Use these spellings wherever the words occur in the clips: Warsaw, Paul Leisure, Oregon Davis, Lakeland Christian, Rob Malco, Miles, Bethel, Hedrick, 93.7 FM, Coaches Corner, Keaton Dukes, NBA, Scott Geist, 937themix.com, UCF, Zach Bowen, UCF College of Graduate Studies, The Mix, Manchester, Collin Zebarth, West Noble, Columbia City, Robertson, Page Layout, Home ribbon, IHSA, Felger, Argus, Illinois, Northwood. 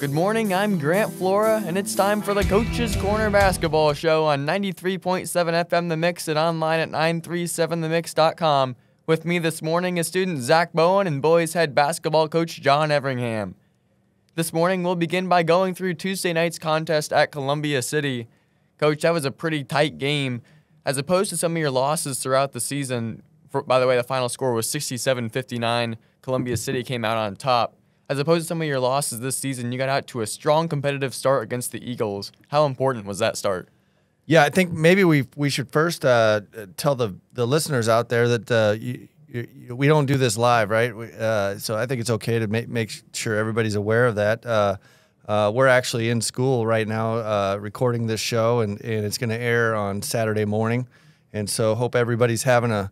Good morning, I'm Grant Flora, and it's time for the Coaches Corner Basketball Show on 93.7 FM The Mix and online at 937themix.com. With me this morning is student Zach Bowen and boys head basketball coach John Everingham. This morning we'll begin by going through Tuesday night's contest at Columbia City. Coach, that was a pretty tight game. As opposed to some of your losses throughout the season, by the way, the final score was 67-59. Columbia City came out on top. As opposed to some of your losses this season, you got out to a strong competitive start against the Eagles. How important was that start? Yeah, I think maybe we should first tell the listeners out there that we don't do this live, right? So I think it's okay to make sure everybody's aware of that. We're actually in school right now recording this show, and it's going to air on Saturday morning. And so hope everybody's having a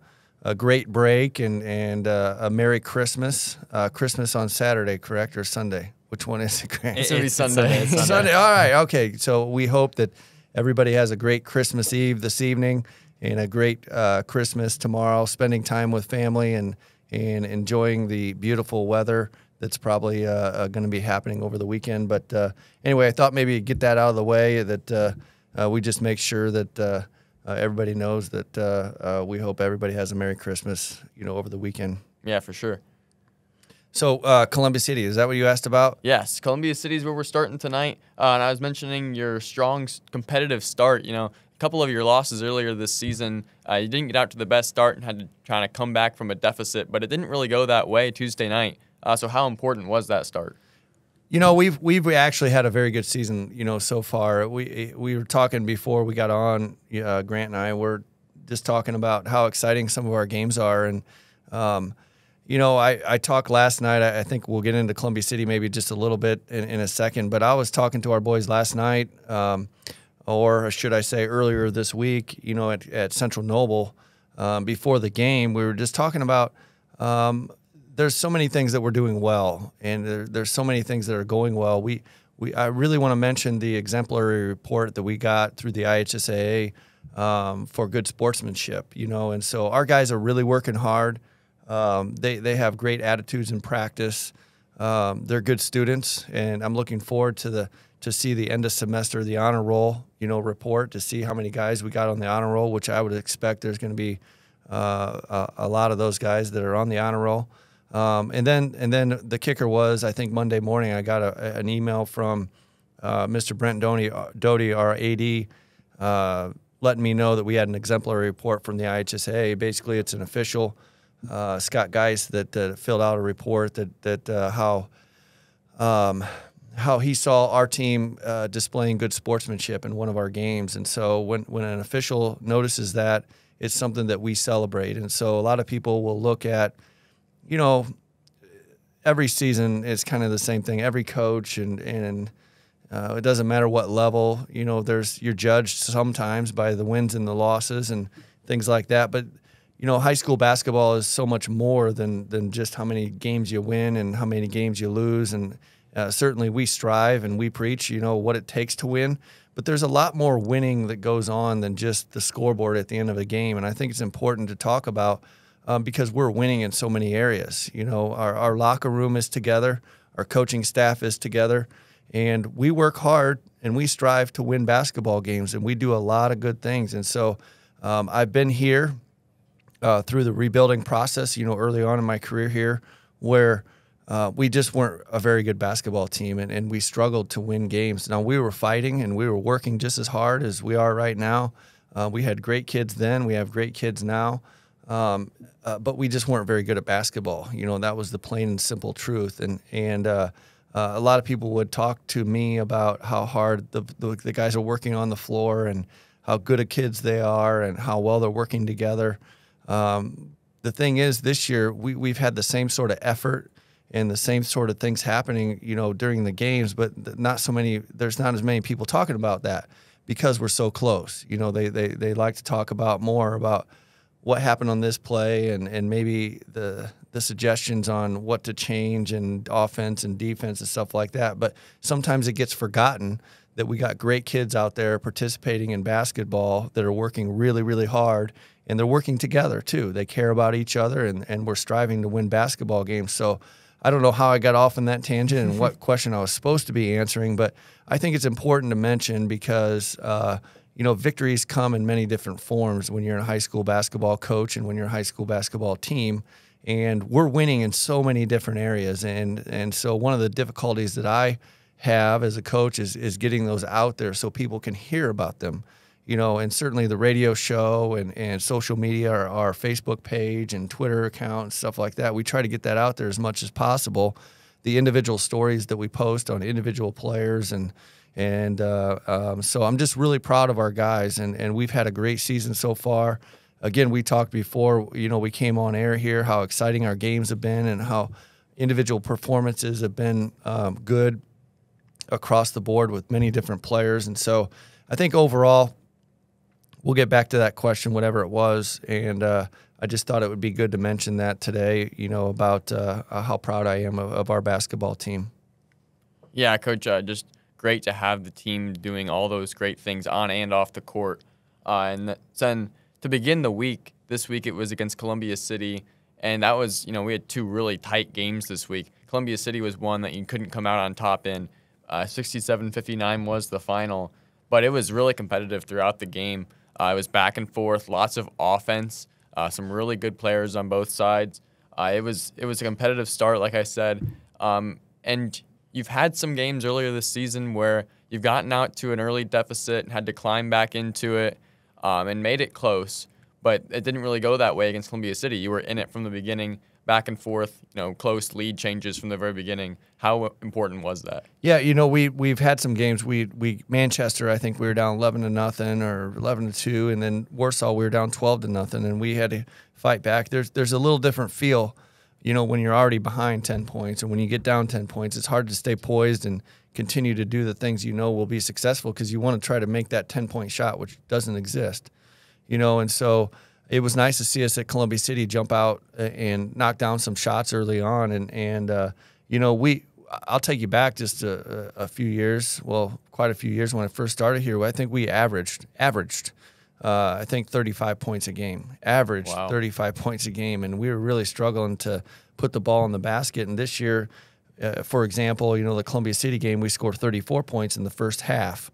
great break and a Merry Christmas. Christmas on Saturday, correct, or Sunday? Which one is it, Grant? It's going to be Sunday. It's Sunday. Sunday, all right, okay. So we hope that everybody has a great Christmas Eve this evening and a great Christmas tomorrow, spending time with family and enjoying the beautiful weather that's probably going to be happening over the weekend. But anyway, I thought maybe get that out of the way, that we just make sure that everybody knows that we hope everybody has a Merry Christmas, you know, over the weekend. Yeah, for sure. So Columbia City, is that what you asked about? Yes, Columbia City is where we're starting tonight. And I was mentioning your strong competitive start. You know, a couple of your losses earlier this season, you didn't get out to the best start and had to try to come back from a deficit, but it didn't really go that way Tuesday night. So how important was that start? You know, we actually had a very good season, you know, so far. We were talking before we got on, Grant and I were just talking about how exciting some of our games are. And, you know, I talked last night. I think we'll get into Columbia City maybe just a little bit in a second. But I was talking to our boys last night, or should I say earlier this week, you know, at Central Noble before the game. We were just talking about there's so many things that we're doing well, and there's so many things that are going well. I really want to mention the exemplary report that we got through the IHSAA for good sportsmanship, you know, and so our guys are really working hard. They have great attitudes in practice. They're good students, and I'm looking forward to see the end of semester, the honor roll, you know, report, to see how many guys we got on the honor roll, which I would expect there's going to be a lot of those guys that are on the honor roll. And then the kicker was, I think Monday morning I got an email from Mr. Brent Doty, our AD, letting me know that we had an exemplary report from the IHSAA. Basically, it's an official Scott Geist that filled out a report that how he saw our team displaying good sportsmanship in one of our games. And so when an official notices that, it's something that we celebrate. And so a lot of people will look at, you know, every season it's kind of the same thing. Every coach and it doesn't matter what level, you know, you're judged sometimes by the wins and the losses and things like that. But, you know, high school basketball is so much more than just how many games you win and how many games you lose. And certainly we strive and we preach, you know, what it takes to win. But there's a lot more winning that goes on than just the scoreboard at the end of a game. And I think it's important to talk about, because we're winning in so many areas. You know, our locker room is together, our coaching staff is together, and we work hard and we strive to win basketball games, and we do a lot of good things. And so I've been here through the rebuilding process, you know, early on in my career here, where we just weren't a very good basketball team, and we struggled to win games. Now, we were fighting and we were working just as hard as we are right now. We had great kids then. We have great kids now. But we just weren't very good at basketball. You know, that was the plain and simple truth. And a lot of people would talk to me about how hard the guys are working on the floor and how good of kids they are and how well they're working together. The thing is, this year we've had the same sort of effort and the same sort of things happening, you know, during the games, but there's not as many people talking about that because we're so close. You know, they like to talk about more about what happened on this play and maybe the suggestions on what to change and offense and defense and stuff like that. But sometimes it gets forgotten that we got great kids out there participating in basketball that are working really, really hard, and they're working together too. They care about each other, and we're striving to win basketball games. So I don't know how I got off on that tangent and what question I was supposed to be answering, but I think it's important to mention because, you know, victories come in many different forms when you're a high school basketball coach and when you're a high school basketball team. And we're winning in so many different areas. And so one of the difficulties that I have as a coach is getting those out there so people can hear about them. You know, and certainly the radio show and social media, our Facebook page and Twitter account and stuff like that, we try to get that out there as much as possible. The individual stories that we post on individual players and so I'm just really proud of our guys, and we've had a great season so far. Again, we talked before, you know, we came on air here, how exciting our games have been and how individual performances have been good across the board with many different players. And so I think overall, we'll get back to that question, whatever it was, and I just thought it would be good to mention that today, you know, about how proud I am of our basketball team. Yeah, Coach, just great to have the team doing all those great things on and off the court. And then to begin the week, this week it was against Columbia City, and that was, you know, we had two really tight games this week. Columbia City was one that you couldn't come out on top in. 67-59 was the final, but it was really competitive throughout the game. It was back and forth, lots of offense, some really good players on both sides. It was a competitive start, like I said. And you've had some games earlier this season where you've gotten out to an early deficit and had to climb back into it and made it close. But it didn't really go that way against Columbia City. You were in it from the beginning, back and forth, you know, close lead changes from the very beginning. How important was that? Yeah, you know, we've had some games. We Manchester, I think we were down 11-0 or 11-2, and then Warsaw we were down 12-0, and we had to fight back. There's a little different feel, you know, when you're already behind 10 points, and when you get down 10 points, it's hard to stay poised and continue to do the things you know will be successful because you want to try to make that 10-point shot, which doesn't exist, you know, and so. It was nice to see us at Columbia City jump out and knock down some shots early on, and you know, I'll take you back just a few years, well, quite a few years when I first started here. I think we averaged I think 35 points a game, averaged. Wow. 35 points a game, and we were really struggling to put the ball in the basket. And this year, for example, you know, the Columbia City game, we scored 34 points in the first half.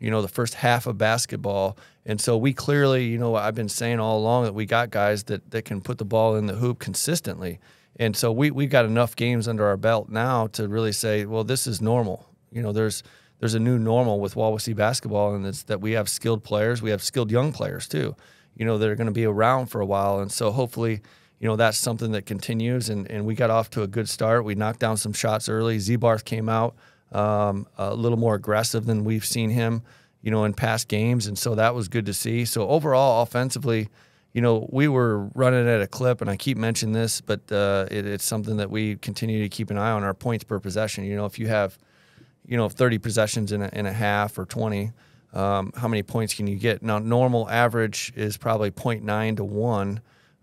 You know, the first half of basketball. And so we clearly, you know, I've been saying all along that we got guys that can put the ball in the hoop consistently. And so we've got enough games under our belt now to really say, well, this is normal. You know, there's a new normal with Wawasee basketball, and it's that we have skilled players. We have skilled young players, too, you know, that are going to be around for a while. And so hopefully, you know, that's something that continues. And we got off to a good start. We knocked down some shots early. Zebarth came out. A little more aggressive than we've seen him, you know, in past games, and so that was good to see. So overall, offensively, you know, we were running at a clip, and I keep mentioning this, but it's something that we continue to keep an eye on, our points per possession. You know, if you have, you know, 30 possessions in a half or 20, how many points can you get? Now, normal average is probably 0.9 to 1.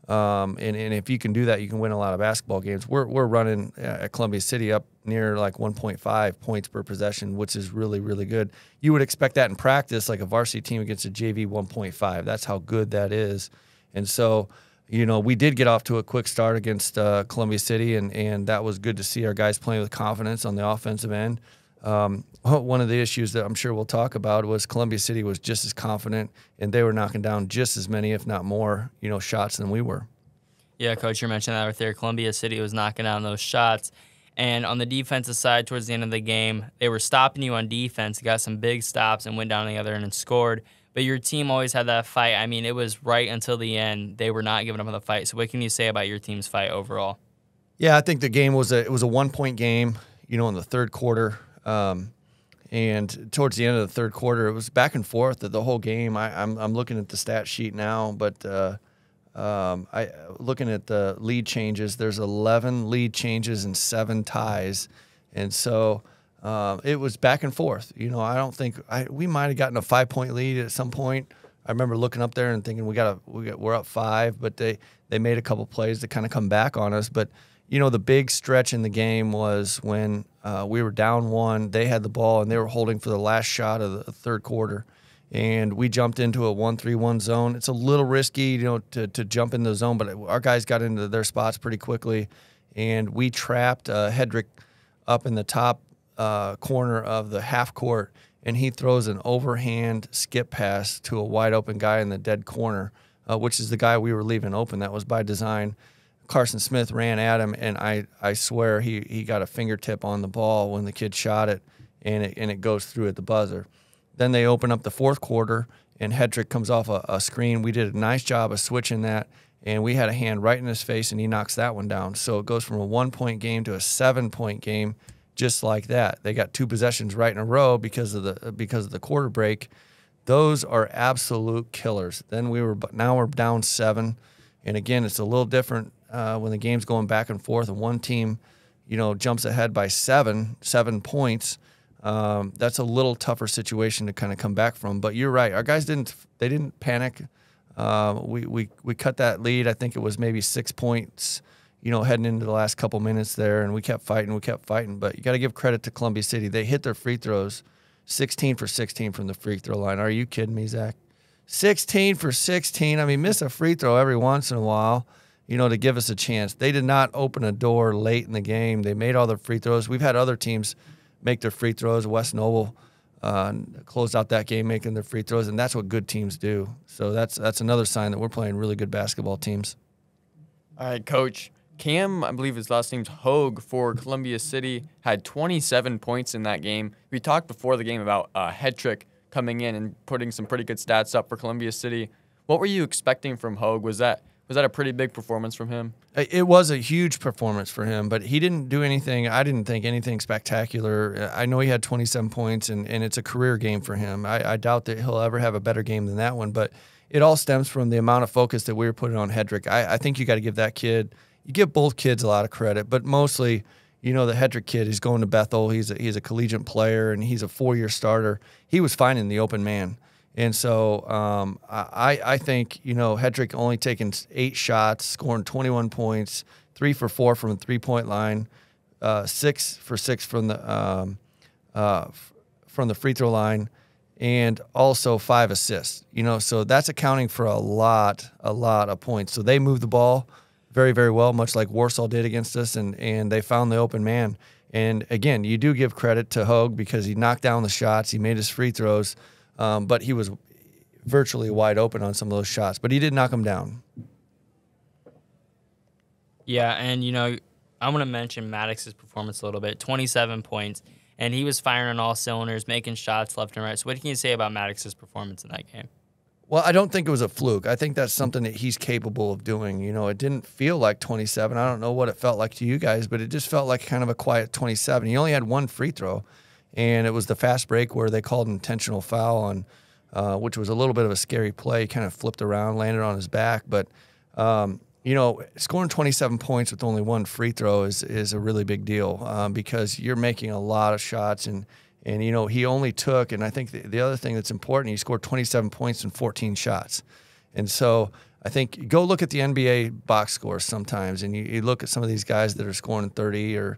And if you can do that, you can win a lot of basketball games. We're running at Columbia City up near like 1.5 points per possession, which is really, really good. You would expect that in practice, like a varsity team against a JV 1.5. That's how good that is. And so, you know, we did get off to a quick start against Columbia City, and that was good to see our guys playing with confidence on the offensive end. One of the issues that I'm sure we'll talk about was Columbia City was just as confident, and they were knocking down just as many, if not more, you know, shots than we were. Yeah, Coach, you mentioned that right there. Columbia City was knocking down those shots. And on the defensive side, towards the end of the game, they were stopping you on defense, got some big stops, and went down the other end and scored. But your team always had that fight. I mean, it was right until the end. They were not giving up on the fight. So what can you say about your team's fight overall? Yeah, I think the game was it was a one-point game, you know, in the third quarter. And towards the end of the third quarter, it was back and forth the whole game. I'm looking at the stat sheet now, but looking at the lead changes, there's 11 lead changes and 7 ties. And so it was back and forth. You know, I don't think we might have gotten a 5-point lead at some point. I remember looking up there and thinking we're up 5, but they made a couple plays to kind of come back on us. But you know, the big stretch in the game was when we were down 1, they had the ball, and they were holding for the last shot of the third quarter. And we jumped into a 1-3-1 zone. It's a little risky, you know, to jump in the zone, but our guys got into their spots pretty quickly, and we trapped Hedrick up in the top corner of the half court, and he throws an overhand skip pass to a wide open guy in the dead corner, which is the guy we were leaving open. That was by design. Carson Smith ran at him, and I swear he got a fingertip on the ball when the kid shot it, and it goes through at the buzzer. Then they open up the fourth quarter, and Hedrick comes off a screen. We did a nice job of switching that, and we had a hand right in his face, and he knocks that one down. So it goes from a 1-point game to a 7-point game, just like that. They got two possessions right in a row because of the quarter break. Those are absolute killers. Then now we're down 7, and again it's a little different. When the game's going back and forth and one team, you know, jumps ahead by seven points, that's a little tougher situation to kind of come back from. But you're right. Our guys didn't panic. We cut that lead. I think it was maybe 6 points, you know, heading into the last couple minutes there, and we kept fighting. But you got to give credit to Columbia City. They hit their free throws 16 for 16 from the free throw line. Are you kidding me, Zach? 16 for 16. I mean, miss a free throw every once in a while, you know, to give us a chance. They did not open a door late in the game. They made all their free throws. We've had other teams make their free throws. West Noble closed out that game making their free throws, and that's what good teams do. So that's another sign that we're playing really good basketball teams. All right, Coach. Cam, I believe his last name's Hogue for Columbia City, had 27 points in that game. We talked before the game about Hedrick coming in and putting some pretty good stats up for Columbia City. What were you expecting from Hogue? Was that a pretty big performance from him? It was a huge performance for him, but he didn't do anything. I didn't think anything spectacular. I know he had 27 points, and it's a career game for him. I doubt that he'll ever have a better game than that one, but it all stems from the amount of focus that we were putting on Hedrick. I think you got to give that kid, you give both kids a lot of credit, but mostly, you know, the Hedrick kid is going to Bethel. He's a collegiate player, and he's a four-year starter. He was finding the open man. And so I think, you know, Hedrick only taking 8 shots, scoring 21 points, 3 for 4 from the three-point line, 6 for 6 from the free throw line, and also 5 assists. You know, so that's accounting for a lot of points. So they moved the ball very, very well, much like Warsaw did against us, and they found the open man. And again, you do give credit to Hogue because he knocked down the shots, he made his free throws. But he was virtually wide open on some of those shots. But he did knock them down. Yeah, and, you know, I want to mention Maddox's performance a little bit. 27 points, and he was firing on all cylinders, making shots left and right. So what can you say about Maddox's performance in that game? Well, I don't think it was a fluke. I think that's something that he's capable of doing. You know, it didn't feel like 27. I don't know what it felt like to you guys, but it just felt like kind of a quiet 27. He only had 1 free throw. And it was the fast break where they called intentional foul on, which was a little bit of a scary play. He kind of flipped around, landed on his back. But, you know, scoring 27 points with only 1 free throw is a really big deal because you're making a lot of shots. And you know, he only took, and I think the other thing that's important, he scored 27 points and 14 shots. And so I think go look at the NBA box scores sometimes, and you look at some of these guys that are scoring 30 or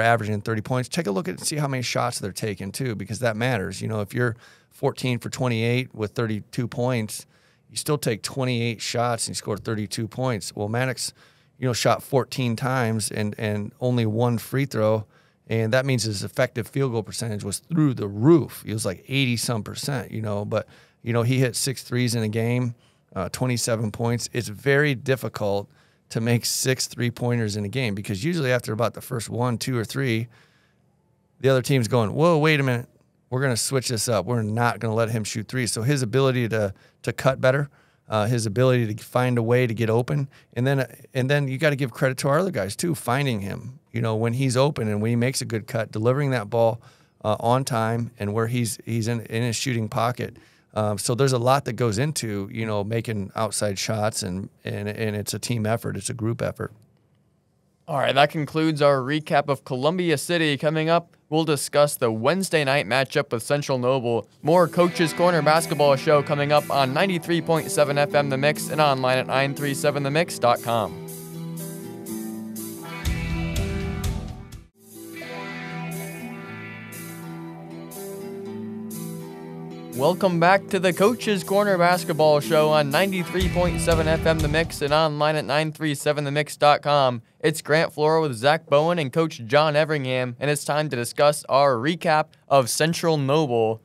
averaging 30 points. Take a look at and see how many shots they're taking too, because that matters. You know, if you're 14 for 28 with 32 points, you still take 28 shots and you score 32 points. Well, Maddox, you know, shot 14 times and only 1 free throw, and that means his effective field goal percentage was through the roof. It was like 80-some%, you know, but you know, he hit 6 threes in a game, 27 points. It's very difficult to make 6 three-pointers in a game because usually after about the first 1, 2, or 3, the other team's going, whoa, wait a minute, we're going to switch this up. We're not going to let him shoot 3s. So his ability to cut better, his ability to find a way to get open, and then you got to give credit to our other guys too, finding him. You know, when he's open and when he makes a good cut, delivering that ball on time and where he's in his shooting pocket. So there's a lot that goes into, you know, making outside shots, and it's a team effort. It's a group effort. All right, that concludes our recap of Columbia City. Coming up, we'll discuss the Wednesday night matchup with Central Noble. More Coaches Corner basketball show coming up on 93.7 FM The Mix and online at 937themix.com. Welcome back to the Coaches Corner Basketball Show on 93.7 FM The Mix and online at 937themix.com. It's Grant Flora with Zach Bowen and Coach John Everingham, and it's time to discuss our recap of Central Noble.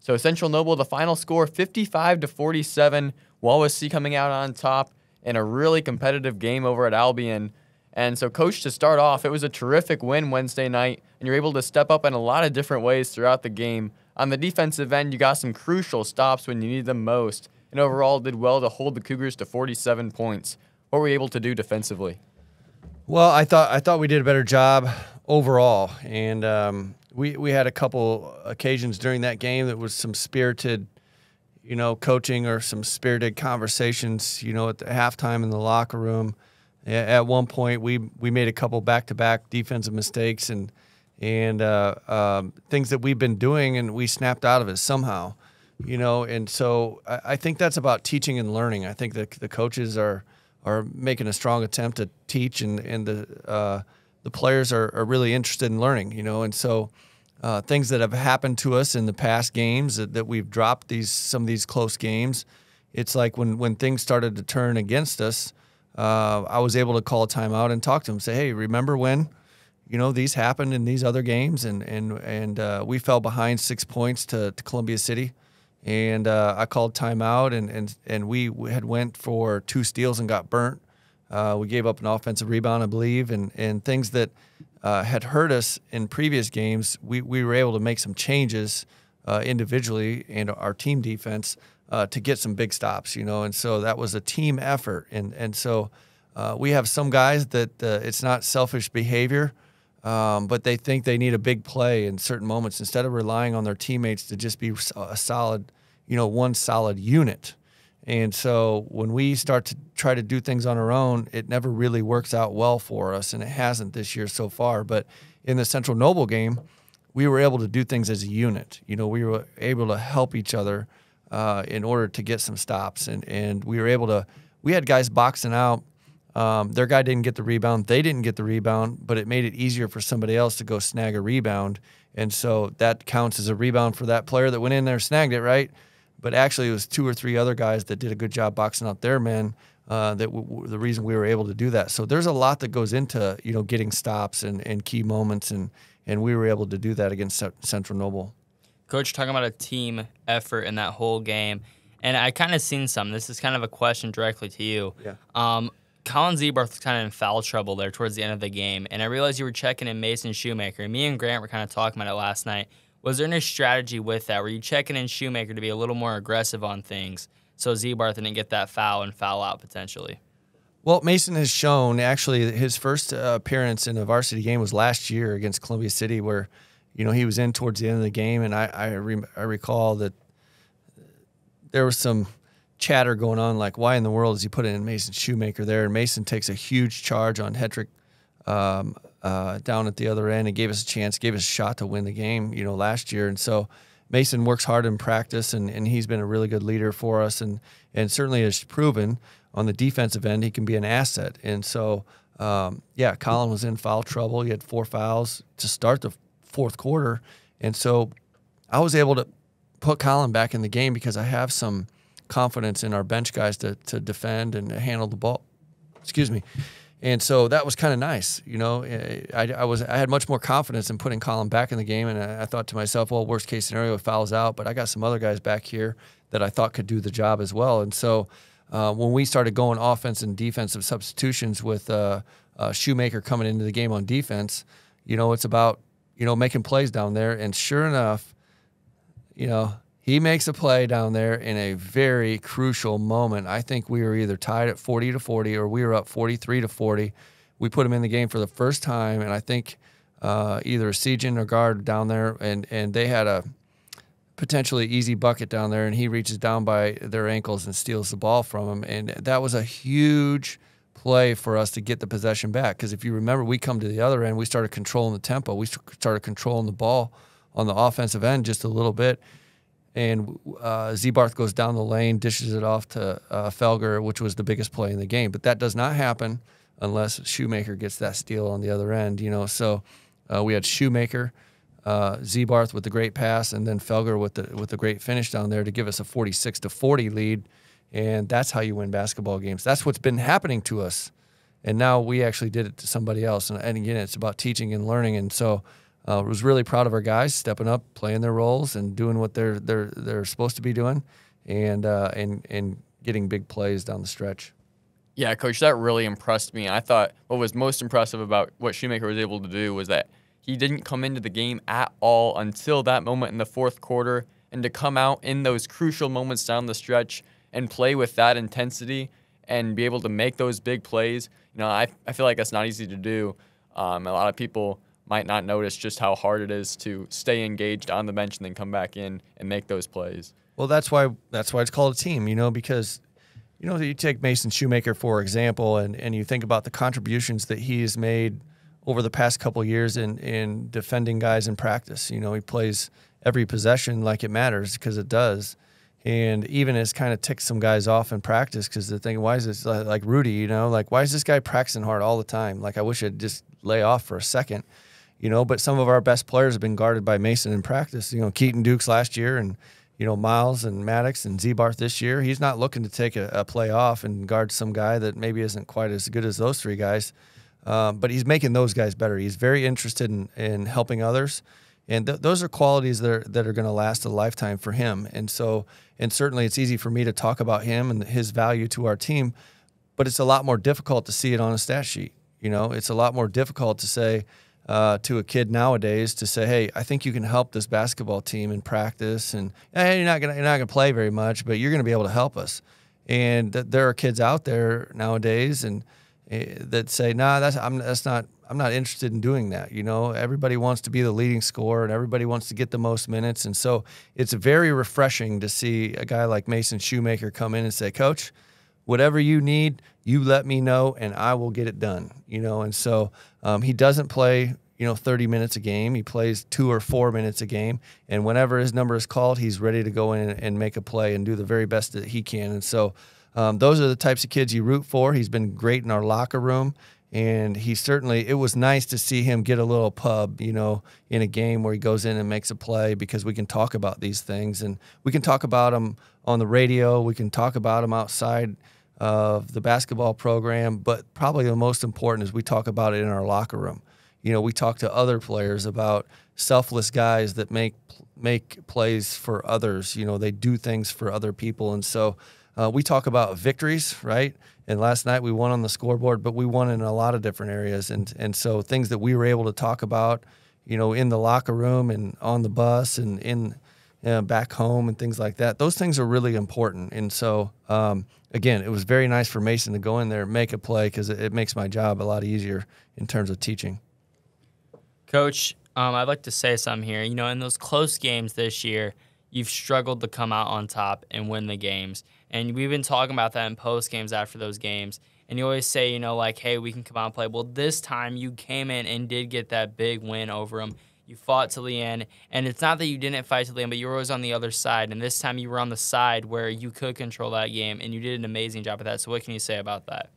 So Central Noble, the final score, 55-47. Wawasee coming out on top in a really competitive game over at Albion. And so, Coach, to start off, it was a terrific win Wednesday night, and you're able to step up in a lot of different ways throughout the game. On the defensive end, you got some crucial stops when you needed them most, and overall did well to hold the Cougars to 47 points. What were you able to do defensively? Well, I thought we did a better job overall, and we had a couple occasions during that game that was some spirited, you know, coaching or some spirited conversations, you know, at the halftime in the locker room. At one point, we made a couple back-to-back defensive mistakes and things that we've been doing, and we snapped out of it somehow, you know. And so I think that's about teaching and learning. I think that the coaches are making a strong attempt to teach, and the players are really interested in learning, you know. And so things that have happened to us in the past games that we've dropped some of these close games, it's like when things started to turn against us, I was able to call a timeout and talk to them, say, hey, remember when, you know, these happened in these other games, and we fell behind 6 points to Columbia City, and I called timeout, and we had went for 2 steals and got burnt. We gave up an offensive rebound, I believe, and things that had hurt us in previous games, we were able to make some changes individually and our team defense to get some big stops, you know. And so that was a team effort, and so we have some guys that it's not selfish behavior, but they think they need a big play in certain moments instead of relying on their teammates to just be a solid, you know, one solid unit. And so when we start to try to do things on our own, it never really works out well for us, and it hasn't this year so far. But in the Central Noble game, we were able to do things as a unit. You know, we were able to help each other in order to get some stops, and we were able to. We had guys boxing out. Their guy didn't get the rebound. They didn't get the rebound, but it made it easier for somebody else to go snag a rebound, and so that counts as a rebound for that player that went in there and snagged it, right? But actually, it was 2 or 3 other guys that did a good job boxing out their men. The reason we were able to do that. So there's a lot that goes into, you know, getting stops and key moments, and we were able to do that against Central Noble. Coach, talking about a team effort in that whole game, and I kind of seen some. This is kind of a question directly to you. Yeah. Collin Zebarth was kind of in foul trouble there towards the end of the game, and I realized you were checking in Mason Shoemaker. Me and Grant were kind of talking about it last night. Was there any strategy with that? Were you checking in Shoemaker to be a little more aggressive on things so Zebarth didn't get that foul and foul out potentially? Well, Mason has shown, actually, his first appearance in a varsity game was last year against Columbia City, where, you know, he was in towards the end of the game, and I recall that there was some chatter going on, like, why in the world is he putting in Mason Shoemaker there? And Mason takes a huge charge on Hedrick down at the other end and gave us a chance, gave us a shot to win the game, you know, last year. And so Mason works hard in practice, and he's been a really good leader for us, and certainly has proven on the defensive end he can be an asset. And so, yeah, Collin was in foul trouble. He had 4 fouls to start the fourth quarter, and so I was able to put Collin back in the game because I have some confidence in our bench guys to defend and to handle the ball. Excuse me. And so that was kind of nice, you know. I had much more confidence in putting Collin back in the game, and I thought to myself, well, worst case scenario, it fouls out, but I got some other guys back here that I thought could do the job as well. And so when we started going offense and defensive substitutions with Shoemaker coming into the game on defense, you know, it's about, you know, making plays down there, and sure enough, you know, he makes a play down there in a very crucial moment. I think we were either tied at 40-40 or we were up 43-40. We put him in the game for the first time, and I think either a Sejan or guard down there, and they had a potentially easy bucket down there, and he reaches down by their ankles and steals the ball from him. And that was a huge play for us to get the possession back, because if you remember, we come to the other end, we started controlling the tempo. We started controlling the ball on the offensive end just a little bit. And Zebarth goes down the lane, dishes it off to Felger, which was the biggest play in the game. But that does not happen unless Shoemaker gets that steal on the other end, you know. So we had Shoemaker Zebarth with the great pass, and then Felger with the great finish down there to give us a 46-40 lead. And that's how you win basketball games. That's what's been happening to us, and now we actually did it to somebody else. And again, it's about teaching and learning. And so I was really proud of our guys stepping up, playing their roles, and doing what they're supposed to be doing, and getting big plays down the stretch. Yeah, Coach, that really impressed me. I thought what was most impressive about what Shoemaker was able to do was that he didn't come into the game at all until that moment in the fourth quarter, and to come out in those crucial moments down the stretch and play with that intensity and be able to make those big plays. You know, I feel like that's not easy to do. A lot of people might not notice just how hard it is to stay engaged on the bench and then come back in and make those plays. Well, that's why it's called a team, you know, because you know, you take Mason Shoemaker, for example, and you think about the contributions that he has made over the past couple of years in defending guys in practice. You know, he plays every possession like it matters, because it does. And even has kind of ticked some guys off in practice because they're thinking, why is this, like Rudy, you know, like, why is this guy practicing hard all the time? Like, I wish I'd just lay off for a second, you know. But some of our best players have been guarded by Mason in practice. You know, Keaton Dukes last year, and, you know, Miles and Maddox and Zebarth this year. He's not looking to take a play off and guard some guy that maybe isn't quite as good as those three guys. But he's making those guys better. He's very interested in helping others. And those are qualities that are going to last a lifetime for him. And so, and certainly it's easy for me to talk about him and his value to our team, but it's a lot more difficult to see it on a stat sheet. You know, it's a lot more difficult to say to a kid nowadays to say, hey, I think you can help this basketball team in practice, and hey, you're not gonna play very much, but you're gonna be able to help us. And there are kids out there nowadays and that say, nah, I'm not interested in doing that. You know, everybody wants to be the leading scorer and everybody wants to get the most minutes. And so it's very refreshing to see a guy like Mason Shoemaker come in and say, Coach, whatever you need, you let me know and I will get it done. You know, and so he doesn't play, you know, 30 minutes a game. He plays 2 or 4 minutes a game. And whenever his number is called, he's ready to go in and make a play and do the very best that he can. And so those are the types of kids you root for. He's been great in our locker room. And he certainly, it was nice to see him get a little pub, you know, in a game where he goes in and makes a play, because we can talk about these things, and we can talk about them on the radio. We can talk about them outside of the basketball program. But probably the most important is we talk about it in our locker room. You know, we talk to other players about selfless guys that make plays for others. You know, they do things for other people. And so we talk about victories, right? And last night we won on the scoreboard, but we won in a lot of different areas. And so things that we were able to talk about, you know, in the locker room and on the bus and in back home and things like that, those things are really important. And so, again, it was very nice for Mason to go in there and make a play, because it makes my job a lot easier in terms of teaching. Coach, I'd like to say something here. You know, in those close games this year, you've struggled to come out on top and win the games. And we've been talking about that in post games after those games. And you always say, you know, like, hey, we can come out and play. Well, this time you came in and did get that big win over them. You fought to the end. And it's not that you didn't fight to the end, but you were always on the other side. And this time you were on the side where you could control that game, and you did an amazing job of that. So what can you say about that?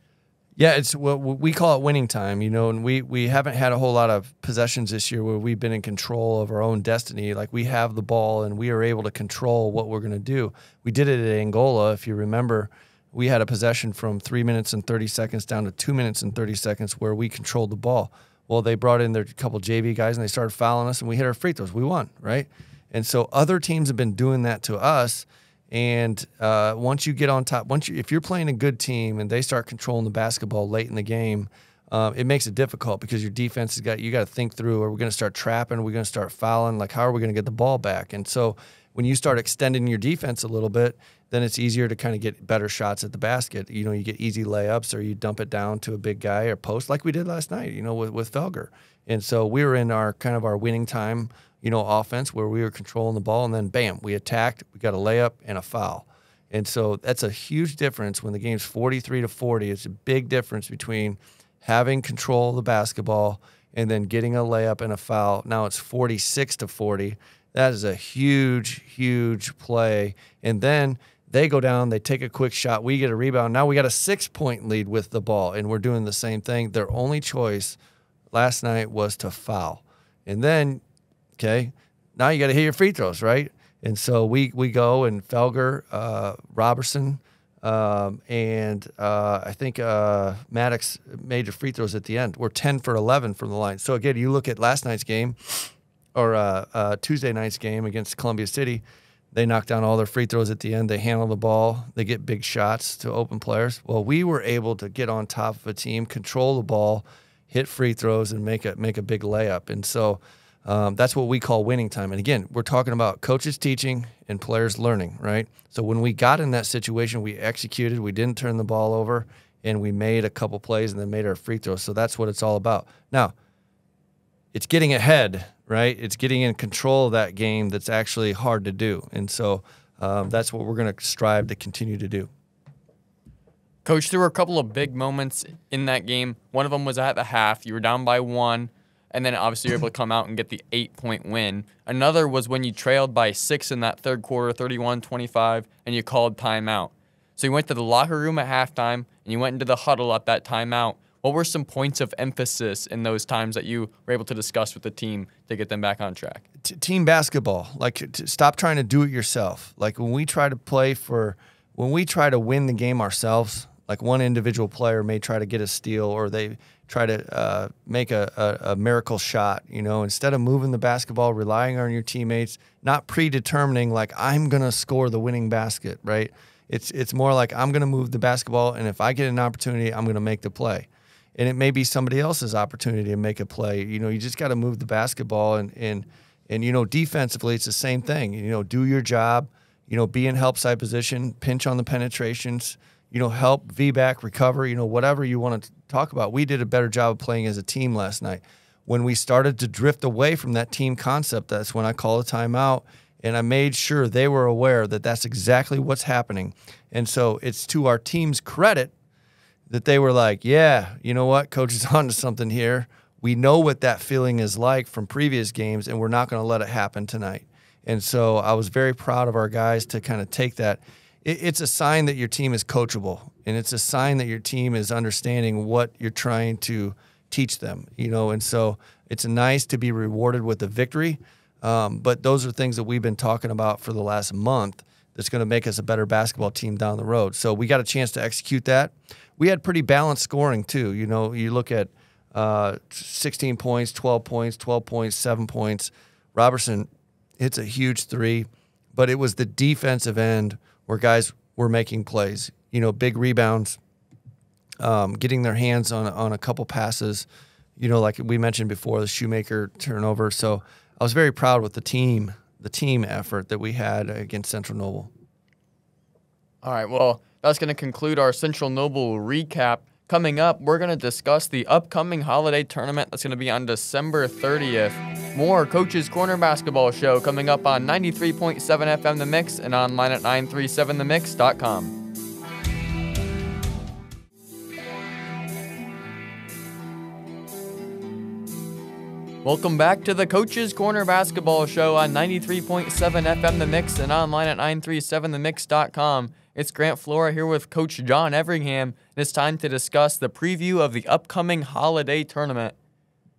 Yeah, it's what we call it winning time, you know, and we haven't had a whole lot of possessions this year where we've been in control of our own destiny. Like, we have the ball and we are able to control what we're going to do. We did it at Angola. If you remember, we had a possession from 3 minutes and 30 seconds down to 2 minutes and 30 seconds where we controlled the ball. Well, they brought in their couple JV guys and they started fouling us, and we hit our free throws. We won, right? And so other teams have been doing that to us. And once you get on top, if you're playing a good team and they start controlling the basketball late in the game, it makes it difficult, because your defense has got, you got to think through, are we going to start trapping? Are we going to start fouling? Like, how are we going to get the ball back? And so when you start extending your defense a little bit, then it's easier to kind of get better shots at the basket. You know, you get easy layups, or you dump it down to a big guy or post, like we did last night, you know, with Felger. And so we were in our kind of our winning time, you know, offense, where we were controlling the ball, and then bam, we attacked, we got a layup and a foul. And so that's a huge difference when the game's 43-40. It's a big difference between having control of the basketball and then getting a layup and a foul. Now it's 46-40. That is a huge, huge play. And then they go down, they take a quick shot, we get a rebound. Now we got a 6-point lead with the ball, and we're doing the same thing. Their only choice last night was to foul. And then Okay, now you got to hit your free throws, right? And so we go, and Felger, Robertson, and I think Maddox made the free throws at the end. We're 10 for 11 from the line. So, again, you look at last night's game or Tuesday night's game against Columbia City. They knock down all their free throws at the end. They handle the ball. They get big shots to open players. Well, we were able to get on top of a team, control the ball, hit free throws, and make a big layup. And so that's what we call winning time. And, again, we're talking about coaches teaching and players learning, right? So when we got in that situation, we executed. We didn't turn the ball over, and we made a couple plays and then made our free throws. So that's what it's all about. Now, it's getting ahead, right? It's getting in control of that game that's actually hard to do. And so that's what we're going to strive to continue to do. Coach, there were a couple of big moments in that game. One of them was at the half. You were down by 1, and then obviously you're able to come out and get the 8-point win. Another was when you trailed by 6 in that third quarter, 31-25, and you called timeout. So you went to the locker room at halftime, and you went into the huddle at that timeout. What were some points of emphasis in those times that you were able to discuss with the team to get them back on track? Team basketball, like stop trying to do it yourself. Like when we try to win the game ourselves, like one individual player may try to get a steal or they try to make a miracle shot. You know, instead of moving the basketball, relying on your teammates, not predetermining like I'm gonna score the winning basket, right? It's more like I'm gonna move the basketball, and if I get an opportunity, I'm gonna make the play. And it may be somebody else's opportunity to make a play. You know, you just got to move the basketball. And you know, defensively, it's the same thing. You know, do your job. You know, be in help side position, pinch on the penetrations. You know, help V-back, recover. You know, whatever you want to talk about. We did a better job of playing as a team last night. When we started to drift away from that team concept, that's when I call a timeout. And I made sure they were aware that that's exactly what's happening. And so it's to our team's credit that they were like, yeah, you know what, coach is onto something here. We know what that feeling is like from previous games, and we're not going to let it happen tonight. And so I was very proud of our guys to kind of take that. It's a sign that your team is coachable, and it's a sign that your team is understanding what you're trying to teach them. You know, and so it's nice to be rewarded with a victory, but those are things that we've been talking about for the last month that's going to make us a better basketball team down the road. So we got a chance to execute that. We had pretty balanced scoring, too. You know, you look at 16 points, 12 points, 12 points, 7 points. Robertson hits a huge 3, but it was the defensive end where guys were making plays. You know, big rebounds, getting their hands on a couple passes. You know, like we mentioned before, the Shoemaker turnover. So I was very proud with the team effort that we had against Central Noble. All right, well, that's going to conclude our Central Noble recap. Coming up, we're going to discuss the upcoming holiday tournament that's going to be on December 30th. More Coaches Corner Basketball Show coming up on 93.7 FM The Mix and online at 937themix.com. Welcome back to the Coaches Corner Basketball Show on 93.7 FM The Mix and online at 937themix.com. It's Grant Flora here with Coach John Everingham, and it's time to discuss the preview of the upcoming holiday tournament.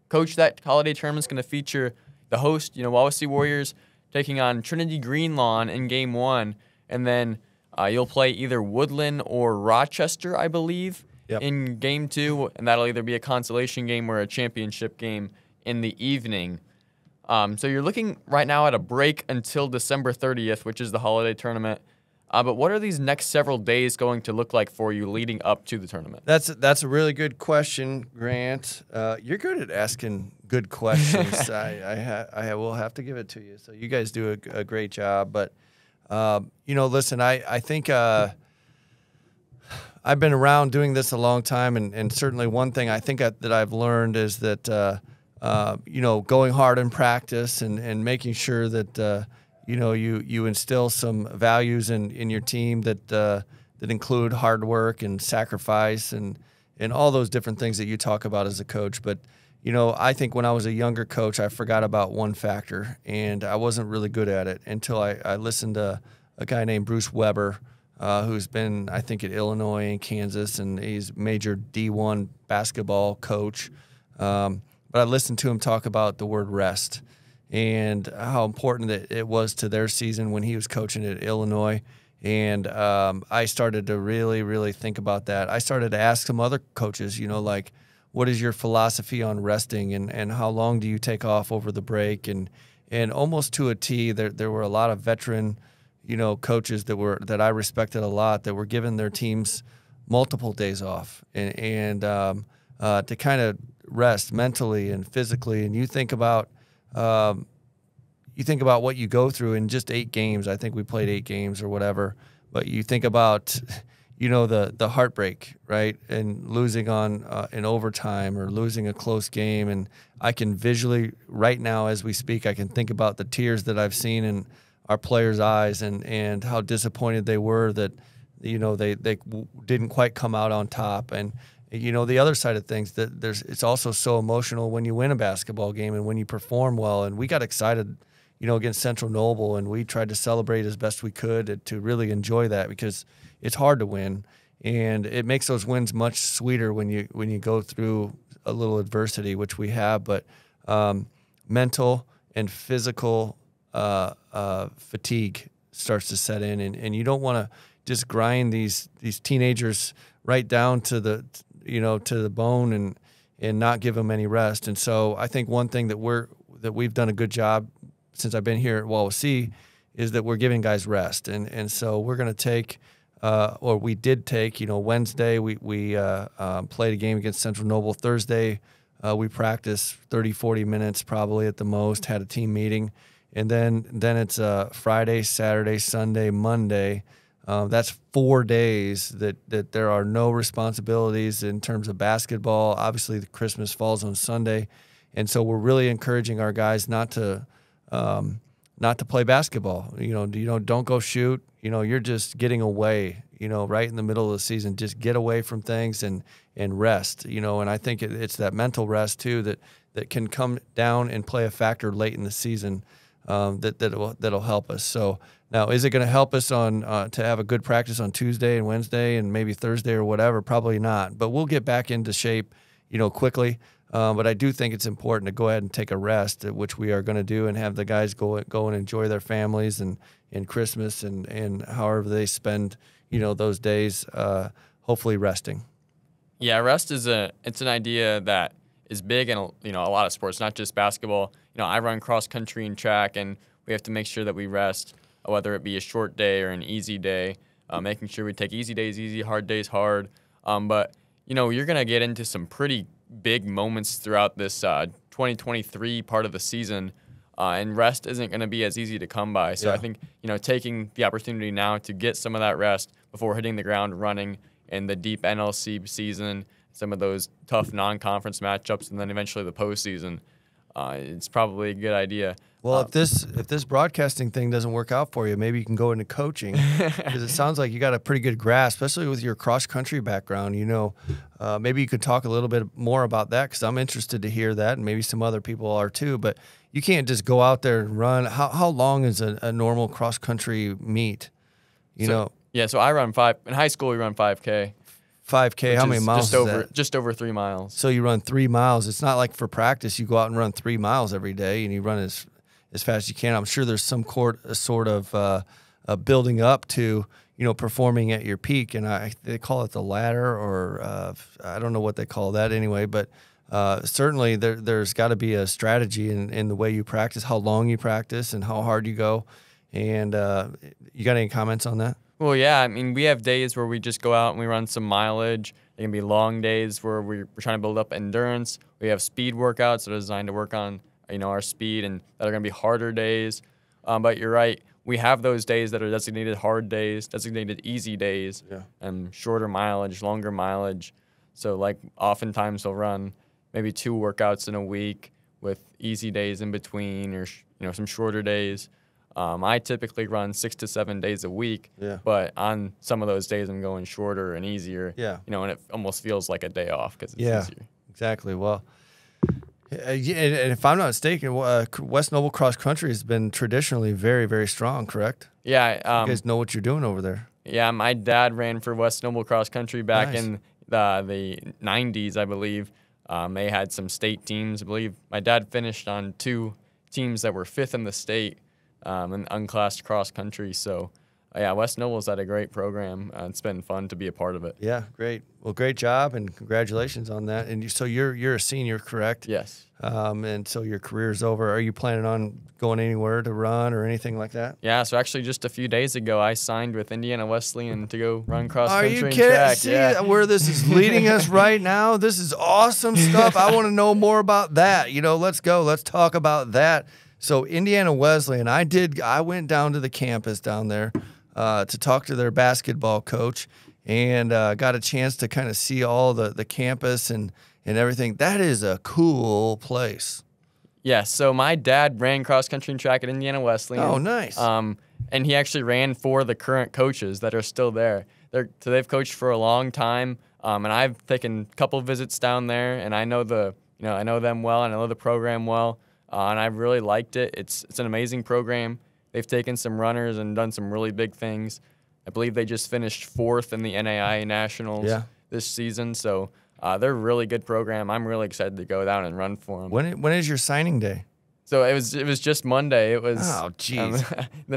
Coach, that holiday tournament is going to feature the host, you know, Wawasee Warriors, taking on Trinity Greenlawn in Game 1, and then you'll play either Woodland or Rochester, I believe, yep, in Game 2, and that'll either be a consolation game or a championship game in the evening. So you're looking right now at a break until December 30th, which is the holiday tournament. But what are these next several days going to look like for you leading up to the tournament? That's a really good question, Grant. You're good at asking good questions. I will have to give it to you. So you guys do a great job. But, you know, listen, I think I've been around doing this a long time, and certainly one thing I think that I've learned is that, you know, going hard in practice and making sure that you know, you instill some values in your team that that include hard work and sacrifice and all those different things that you talk about as a coach. But, you know, I think when I was a younger coach, I forgot about one factor, and I wasn't really good at it until I listened to a guy named Bruce Weber, who's been, I think, at Illinois and Kansas, and he's major D1 basketball coach. But I listened to him talk about the word rest. and how important that it was to their season when he was coaching at Illinois. And I started to really, really think about that. I started to ask some other coaches, you know, like, what is your philosophy on resting, and how long do you take off over the break? And almost to a T, there were a lot of veteran, you know, coaches that I respected a lot that were giving their teams multiple days off and to kind of rest mentally and physically. And you think about what you go through in just 8 games. I think we played 8 games or whatever, but you think about, you know, the heartbreak, right? And losing on in overtime or losing a close game. And I can visually right now, as we speak, I can think about the tears that I've seen in our players' eyes and how disappointed they were that, you know, they didn't quite come out on top. And, you know, the other side of things, that it's also so emotional when you win a basketball game and when you perform well. And we got excited, you know, against Central Noble, and we tried to celebrate as best we could to really enjoy that, because it's hard to win, and it makes those wins much sweeter when you go through a little adversity, which we have. But mental and physical fatigue starts to set in, and you don't want to just grind these teenagers right down to the, you know, to the bone and not give them any rest. And so I think one thing that we've done a good job since I've been here at Wawasee is that we're giving guys rest. And so we're going to take, or we did take, you know, Wednesday we played a game against Central Noble. Thursday we practiced 30, 40 minutes probably at the most, had a team meeting. And then it's Friday, Saturday, Sunday, Monday. That's 4 days that there are no responsibilities in terms of basketball. Obviously, the Christmas falls on Sunday. And so we're really encouraging our guys not to play basketball. You know, don't go shoot. You know, you're just getting away, you know, right in the middle of the season. Just get away from things and rest, you know. And I think it's that mental rest, too, that can come down and play a factor late in the season that'll help us. So now, is it going to help us on to have a good practice on Tuesday and Wednesday and maybe Thursday or whatever? Probably not. But we'll get back into shape, you know, quickly. But I do think it's important to go ahead and take a rest, which we are going to do, and have the guys go and enjoy their families and Christmas and however they spend, you know, those days, hopefully resting. Yeah, rest is an idea that is big in, you know, a lot of sports, not just basketball. You know, I run cross country and track, and we have to make sure that we rest, whether it be a short day or an easy day, making sure we take easy days easy, hard days hard. But, you know, you're going to get into some pretty big moments throughout this 2023 part of the season, and rest isn't going to be as easy to come by. So yeah. I think, you know, taking the opportunity now to get some of that rest before hitting the ground running in the deep NLC season, some of those tough non-conference matchups, and then eventually the postseason, it's probably a good idea. Well, if this broadcasting thing doesn't work out for you, maybe you can go into coaching, because it sounds like you got a pretty good grasp, especially with your cross-country background. You know, maybe you could talk a little bit more about that, because I'm interested to hear that, and maybe some other people are too. But you can't just go out there and run. How long is a normal cross-country meet? You know? Yeah, so I run five. In high school, we run 5K. 5K, how many miles is that? Just over 3 miles. So you run 3 miles. It's not like for practice you go out and run 3 miles every day, and you run as fast as you can. I'm sure there's some sort of building up to, you know, performing at your peak, and they call it the ladder, or I don't know what they call that anyway. But certainly there's got to be a strategy in the way you practice, how long you practice, and how hard you go. And you got any comments on that? Well, yeah, I mean, we have days where we just go out and we run some mileage. They can be long days where we're trying to build up endurance. We have speed workouts that are designed to work on, you know, our speed, and that are going to be harder days. But you're right, we have those days that are designated hard days, designated easy days, yeah, and shorter mileage, longer mileage. So, like, oftentimes they'll run maybe 2 workouts in a week with easy days in between, or, you know, some shorter days. I typically run 6 to 7 days a week, yeah, but on some of those days I'm going shorter and easier, yeah, you know, and it almost feels like a day off because it's, yeah, easier. Exactly. Well, and if I'm not mistaken, West Noble cross country has been traditionally very, very strong, correct? Yeah. You guys know what you're doing over there. Yeah, my dad ran for West Noble cross country back in the 90s, I believe. They had some state teams, I believe. My dad finished on 2 teams that were fifth in the state in unclassed cross country. So, yeah, West Noble's had a great program. It's been fun to be a part of it. Yeah, great. Well, great job, and congratulations on that. And you, so you're a senior, correct? Yes. And so your career's over. Are you planning on going anywhere to run or anything like that? Yeah, so actually just a few days ago, I signed with Indiana Wesleyan to go run cross-country and track. Are you kidding? See where this is leading us right now? This is awesome stuff. I want to know more about that. You know, let's go. Let's talk about that. So Indiana Wesleyan, I went down to the campus down there to talk to their basketball coach, and got a chance to kind of see all the campus and everything. That is a cool place. Yeah, so my dad ran cross-country and track at Indiana Wesleyan. Oh, nice. And he actually ran for the current coaches that are still there. So they've coached for a long time, and I've taken a couple visits down there, and I know I know them well, and I know the program well, and I've really liked it. It's an amazing program. They've taken some runners and done some really big things. I believe they just finished 4th in the NAIA Nationals this season. So they're a really good program. I'm really excited to go down and run for them. When is your signing day? So it was just Monday. It was the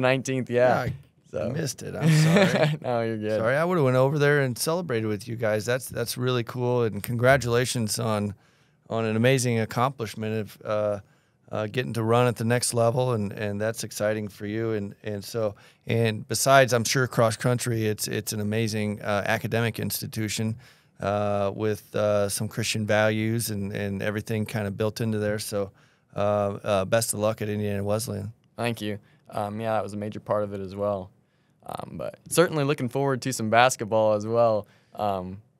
19th. Yeah, I missed it. I'm sorry. No, you're good. Sorry, I would have went over there and celebrated with you guys. That's really cool, and congratulations on an amazing accomplishment of. Getting to run at the next level, and that's exciting for you. And besides, I'm sure cross country, it's an amazing academic institution with some Christian values and everything kind of built into there. So best of luck at Indiana Wesleyan. Thank you. Yeah, that was a major part of it as well. But certainly looking forward to some basketball as well.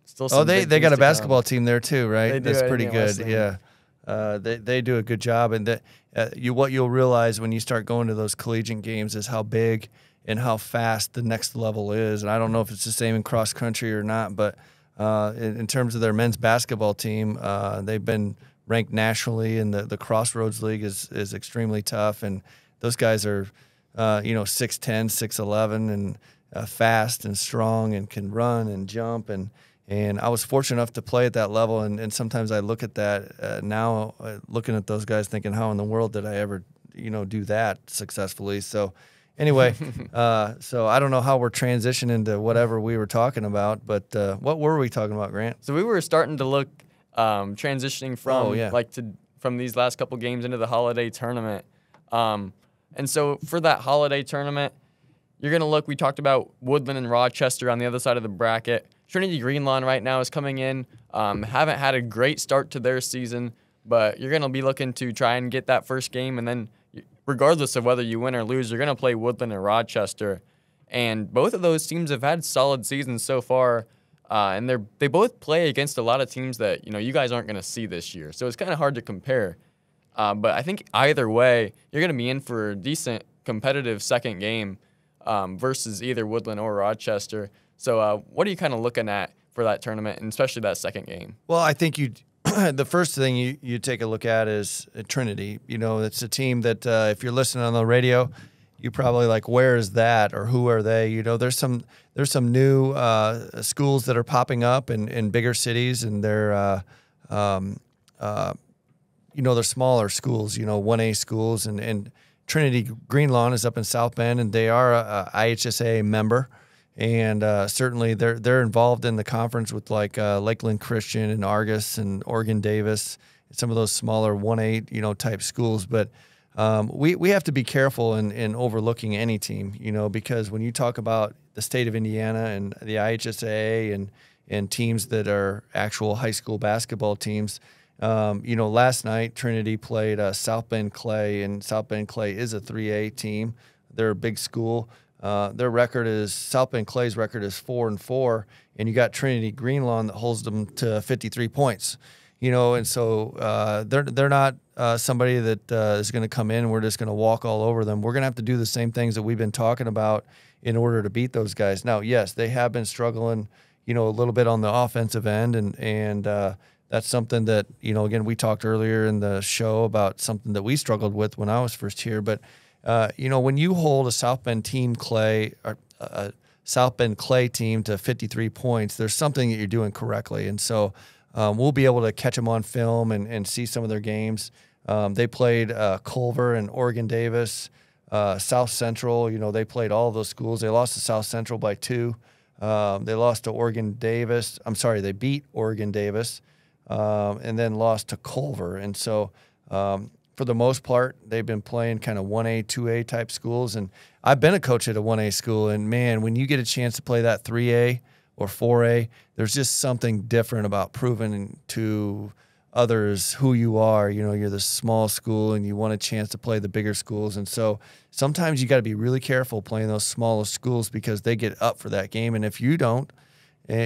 Still some they got a basketball team there too, right? They do. That's pretty good. Yeah. They do a good job, and that what you'll realize when you start going to those collegiate games is how big and how fast the next level is. And I don't know if it's the same in cross country or not, but in terms of their men's basketball team, they've been ranked nationally, and the Crossroads League is extremely tough. And those guys are 6'10", 6'11", and fast and strong, and can run and jump. And I was fortunate enough to play at that level, and sometimes I look at that now, looking at those guys, thinking, how in the world did I ever, do that successfully? So, anyway, so I don't know how we're transitioning to whatever we were talking about, but what were we talking about, Grant? So we were starting to look transitioning from from these last couple games into the holiday tournament, and so for that holiday tournament, you're gonna look. We talked about Woodland and Rochester on the other side of the bracket. Trinity Greenlawn right now is coming in. Haven't had a great start to their season, but you're going to be looking to try and get that first game. And then regardless of whether you win or lose, you're going to play Woodland and Rochester. And both of those teams have had solid seasons so far, and they both play against a lot of teams that you guys aren't going to see this year. So it's kind of hard to compare. But I think either way, you're going to be in for a decent competitive second game versus either Woodland or Rochester. So what are you kind of looking at for that tournament, and especially that second game? Well, I think the first thing you take a look at is Trinity. It's a team that if you're listening on the radio, you probably like, where is that, or who are they? There's some new schools that are popping up in bigger cities, and they're they're smaller schools, 1A schools, and Trinity Greenlawn is up in South Bend, and they are a IHSA member. And certainly they're involved in the conference with like Lakeland Christian and Argus and Oregon Davis, and some of those smaller 1A type schools. But we have to be careful in overlooking any team, because when you talk about the state of Indiana and the IHSAA and teams that are actual high school basketball teams, last night Trinity played South Bend Clay, and South Bend Clay is a 3A team. They're a big school. Their record is South Bend Clay's record is 4-4, and you got Trinity Greenlawn that holds them to 53 points, and so they're not somebody that is going to come in and we're just going to walk all over them. We're going to have to do the same things that we've been talking about in order to beat those guys. Now, yes, they have been struggling, a little bit on the offensive end, and that's something that again, we talked earlier in the show about something that we struggled with when I was first here, but. When you hold a South Bend team Clay or a South Bend Clay team to 53 points, there's something that you're doing correctly. And so we'll be able to catch them on film and see some of their games They played Culver and Oregon Davis, South Central. You know, they played all of those schools. They lost to South Central by 2. They lost to Oregon Davis. I'm sorry, they beat Oregon Davis and then lost to Culver. And so for the most part, they've been playing kind of 1A, 2A type schools. And I've been a coach at a 1A school. And, man, when you get a chance to play that 3A or 4A, there's just something different about proving to others who you are. You know, you're this small school and you want a chance to play the bigger schools. And so sometimes you got to be really careful playing those smaller schools because they get up for that game. And if you don't,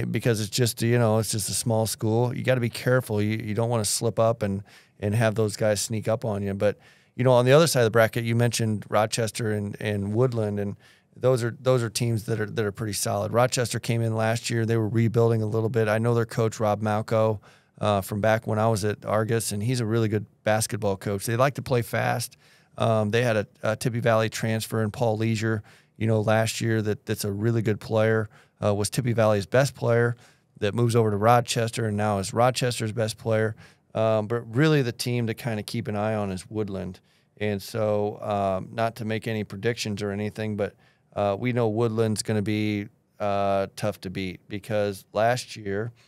because it's just, you know, it's just a small school, you got to be careful. You don't want to slip up and have those guys sneak up on you. But, you know, on the other side of the bracket, you mentioned Rochester and Woodland, and those are teams that are pretty solid. Rochester came in last year. They were rebuilding a little bit. I know their coach, Rob Malco, from back when I was at Argus, and he's a really good basketball coach. They like to play fast. They had a Tippy Valley transfer in Paul Leisure, you know, last year that's a really good player, was Tippy Valley's best player, that moves over to Rochester and now is Rochester's best player. But really the team to kind of keep an eye on is Woodland. And so not to make any predictions or anything, but we know Woodland's going to be tough to beat because last year –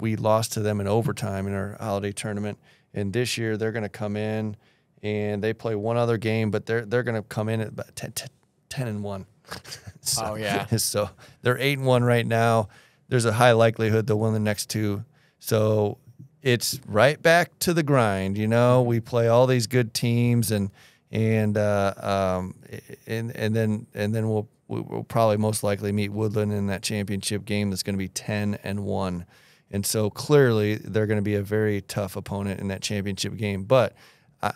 we lost to them in overtime in our holiday tournament, and this year they're going to come in and they play one other game, but they're going to come in at about 10 and 1. So, oh yeah. So they're 8 and 1 right now. There's a high likelihood they'll win the next 2. So it's right back to the grind. You know, we play all these good teams, and then we'll probably most likely meet Woodland in that championship game. That's going to be 10 and 1. And so clearly they're going to be a very tough opponent in that championship game. But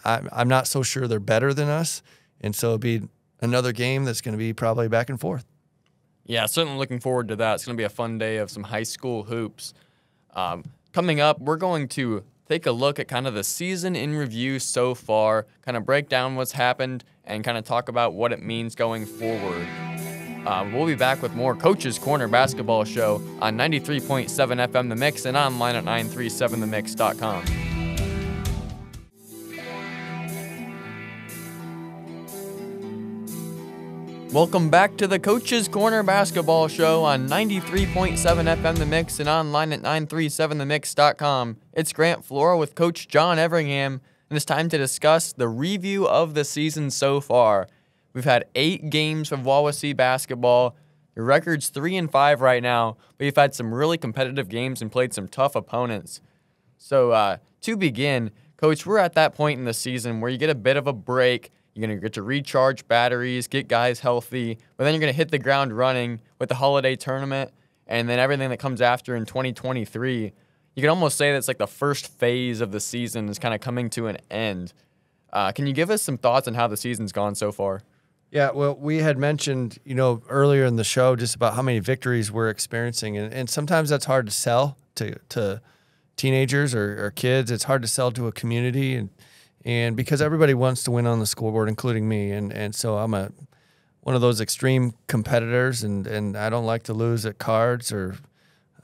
I'm not so sure they're better than us. And so it'll be another game that's going to be probably back and forth. Yeah, certainly looking forward to that. It's going to be a fun day of some high school hoops. Coming up, we're going to take a look at kind of the season in review so far, kind of break down what's happened, and kind of talk about what it means going forward. We'll be back with more Coaches Corner Basketball Show on 93.7 FM The Mix and online at 937themix.com. Welcome back to the Coaches Corner Basketball Show on 93.7 FM The Mix and online at 937themix.com. It's Grant Flora with Coach John Everingham, and it's time to discuss the review of the season so far. We've had 8 games of Wawasee basketball. The record's 3-5 right now, but you've had some really competitive games and played some tough opponents. So to begin, Coach, we're at that point in the season where you get a bit of a break. You're going to get to recharge batteries, get guys healthy, but then you're going to hit the ground running with the holiday tournament and then everything that comes after in 2023. You can almost say that's like the first phase of the season is kind of coming to an end. Can you give us some thoughts on how the season's gone so far? Yeah, well, we had mentioned, you know, earlier in the show just about how many victories we're experiencing, and sometimes that's hard to sell to teenagers or kids. It's hard to sell to a community, and because everybody wants to win on the scoreboard, including me, and so I'm one of those extreme competitors, and I don't like to lose at cards or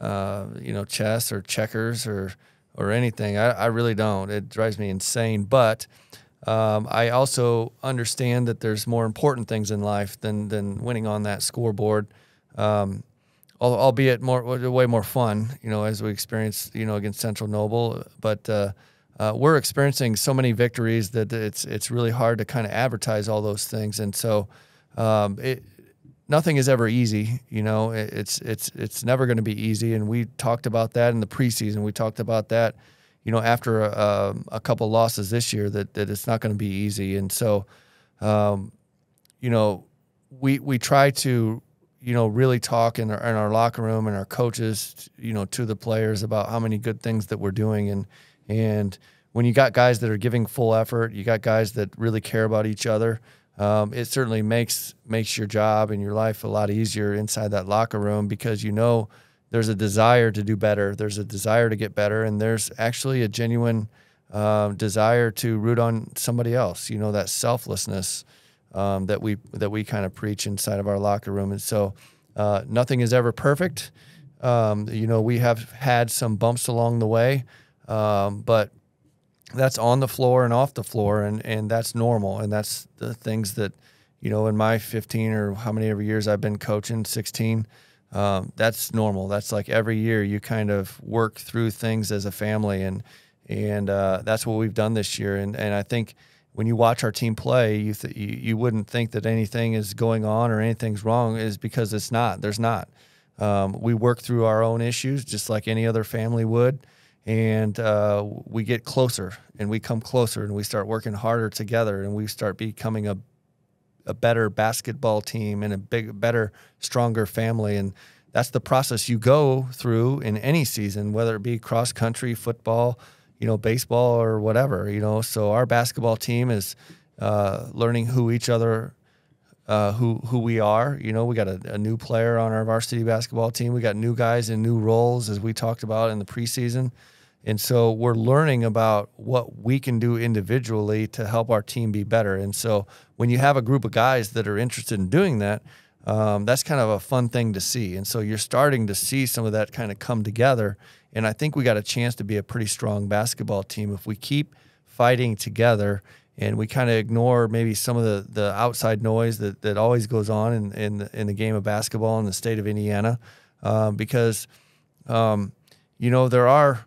you know, chess or checkers or anything. I really don't. It drives me insane, but. I also understand that there's more important things in life than winning on that scoreboard, albeit way more fun, you know, as we experienced, you know, against Central Noble. But we're experiencing so many victories that it's really hard to kind of advertise all those things. And so nothing is ever easy, you know. It's never going to be easy. And we talked about that in the preseason. We talked about that. You know, after a couple losses this year, that it's not going to be easy. And so, you know, we try to, you know, really talk in our locker room and our coaches, you know, to the players about how many good things that we're doing. And when you got guys that are giving full effort, you got guys that really care about each other, it certainly makes your job and your life a lot easier inside that locker room, because, you know, there's a desire to do better. There's a desire to get better, and there's actually a genuine desire to root on somebody else. You know, that selflessness that we kind of preach inside of our locker room. And so, nothing is ever perfect. You know, we have had some bumps along the way, but that's on the floor and off the floor, and that's normal, and that's the things that, you know, in my 15 or how many ever years I've been coaching, 16, that's normal. That's like every year you kind of work through things as a family, and that's what we've done this year. And I think when you watch our team play, you wouldn't think that anything is going on or anything's wrong, is because it's not. There's not. We work through our own issues just like any other family would, and we get closer, and we come closer, and we start working harder together, and we start becoming a better basketball team and a better, stronger family. And that's the process you go through in any season, whether it be cross country, football, you know, baseball, or whatever, you know. So our basketball team is learning who each other, who we are. You know, we got a new player on our varsity basketball team. We got new guys in new roles, as we talked about in the preseason. And so we're learning about what we can do individually to help our team be better. And so when you have a group of guys that are interested in doing that, that's kind of a fun thing to see. And so you're starting to see some of that kind of come together. And I think we got a chance to be a pretty strong basketball team if we keep fighting together and we kind of ignore maybe some of the outside noise that always goes on in the game of basketball in the state of Indiana. Because you know, there are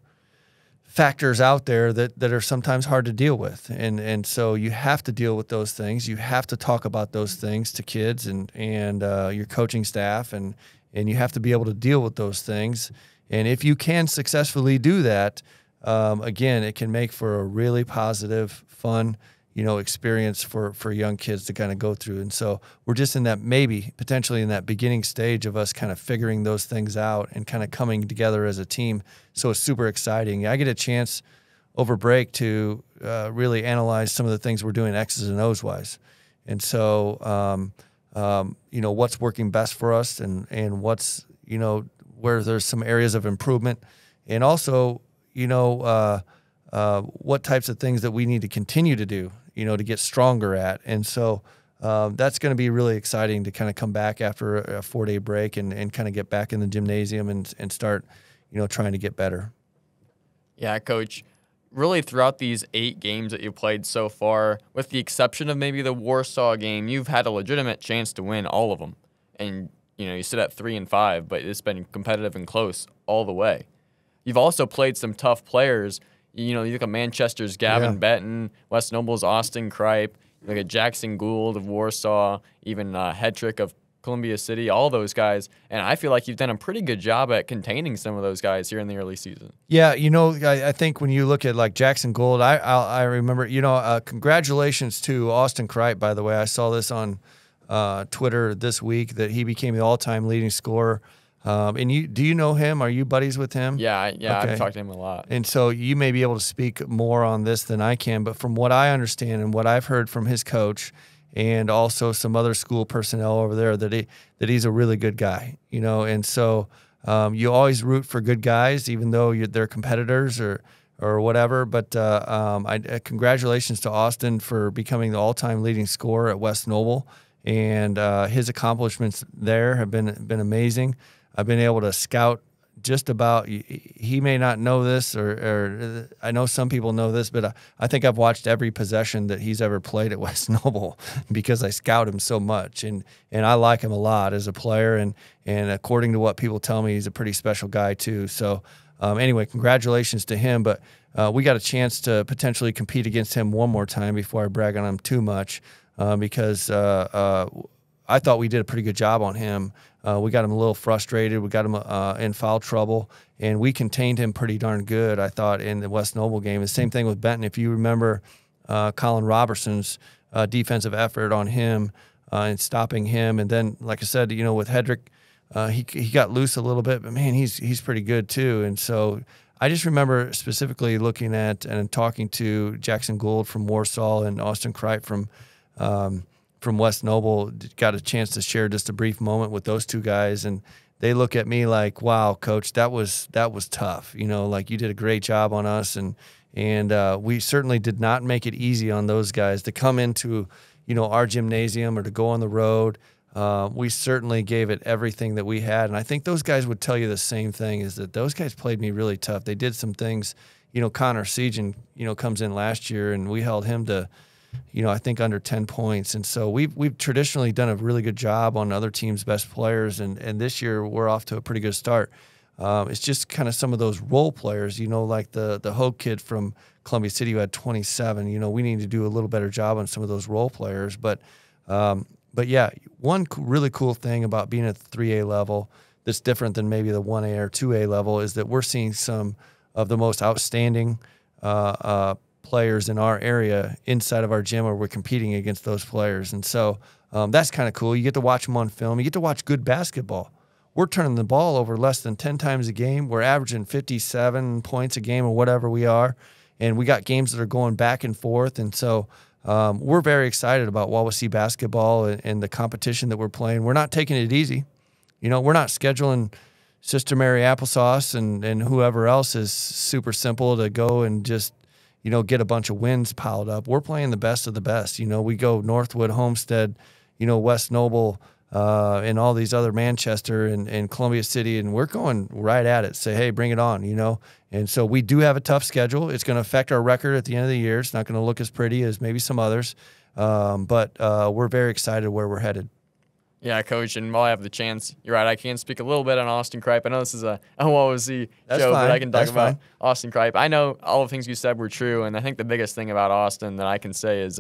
factors out there that are sometimes hard to deal with. And so you have to deal with those things. You have to talk about those things to kids and your coaching staff, and you have to be able to deal with those things. And if you can successfully do that, again, it can make for a really positive, fun, you know, experience for young kids to kind of go through. And so we're just in that, maybe potentially in that beginning stage of us kind of figuring those things out and kind of coming together as a team. So it's super exciting. I get a chance over break to really analyze some of the things we're doing X's and O's wise. And so, you know, what's working best for us and what's, you know, where there's some areas of improvement, and also, you know, what types of things that we need to continue to do, you know, to get stronger at. And so that's going to be really exciting to kind of come back after a four-day break and kind of get back in the gymnasium and start, you know, trying to get better. Yeah, Coach, really throughout these 8 games that you played so far, with the exception of maybe the Warsaw game, you've had a legitimate chance to win all of them. And, you know, you sit at 3-5, but it's been competitive and close all the way. You've also played some tough players. You know, you look at Manchester's Gavin Benton, West Noble's Austin Kripe, you look at Jackson Gould of Warsaw, even Hedrick of Columbia City, all those guys. And I feel like you've done a pretty good job at containing some of those guys here in the early season. Yeah, you know, I think when you look at, like, Jackson Gould, I remember, you know, congratulations to Austin Kripe, by the way. I saw this on Twitter this week, that he became the all-time leading scorer. And do you know him? Are you buddies with him? Yeah, okay. I've talked to him a lot. And so you may be able to speak more on this than I can, but from what I understand and what I've heard from his coach and also some other school personnel over there, that he's a really good guy, you know. And so you always root for good guys, even though they're competitors or whatever. But congratulations to Austin for becoming the all-time leading scorer at West Noble, and his accomplishments there have been amazing. I've been able to scout just about — he may not know this, or I know some people know this, but I think I've watched every possession that he's ever played at West Noble because I scout him so much, and I like him a lot as a player, and according to what people tell me, he's a pretty special guy too. So anyway, congratulations to him, but we got a chance to potentially compete against him one more time before I brag on him too much, because I thought we did a pretty good job on him. We got him a little frustrated. We got him in foul trouble, and we contained him pretty darn good, I thought, in the West Noble game. The same thing with Benton. If you remember Colin Robertson's defensive effort on him and stopping him, and then, like I said, you know, with Hedrick, he got loose a little bit, but, man, he's pretty good too. And so I just remember specifically looking at and talking to Jackson Gould from Warsaw and Austin Kripe from West Noble. Got a chance to share just a brief moment with those two guys, and they look at me like, "Wow, Coach, that was tough. You know, like, you did a great job on us, and we certainly did not make it easy on those guys to come into, you know, our gymnasium or to go on the road. We certainly gave it everything that we had." And I think those guys would tell you the same thing, is that those guys played me really tough. They did some things, you know, Connor Sejan, you know, comes in last year and we held him to, you know, I think under 10 points. And so we've traditionally done a really good job on other teams' best players. And this year we're off to a pretty good start. It's just kind of some of those role players, you know, like the Hogue kid from Columbia City who had 27, you know, we need to do a little better job on some of those role players. But yeah, one really cool thing about being at the 3A level that's different than maybe the 1A or 2A level is that we're seeing some of the most outstanding players in our area inside of our gym where we're competing against those players. And so that's kind of cool. You get to watch them on film. You get to watch good basketball. We're turning the ball over less than 10 times a game. We're averaging 57 points a game or whatever we are. And we got games that are going back and forth. And so we're very excited about Wawasee basketball and the competition that we're playing. We're not taking it easy. You know, we're not scheduling Sister Mary Applesauce and whoever else is super simple to go and just, you know, get a bunch of wins piled up. We're playing the best of the best. You know, we go Northwood, Homestead, you know, West Noble, and all these other Manchester and Columbia City, and we're going right at it. Say, hey, bring it on, you know. And so we do have a tough schedule. It's going to affect our record at the end of the year. It's not going to look as pretty as maybe some others, but we're very excited where we're headed. Yeah, Coach, and while I have the chance, you're right, I can speak a little bit on Austin Kripe. I know this is a Wawasee show, but I can talk about Austin Kripe. I know all the things you said were true, and I think the biggest thing about Austin that I can say is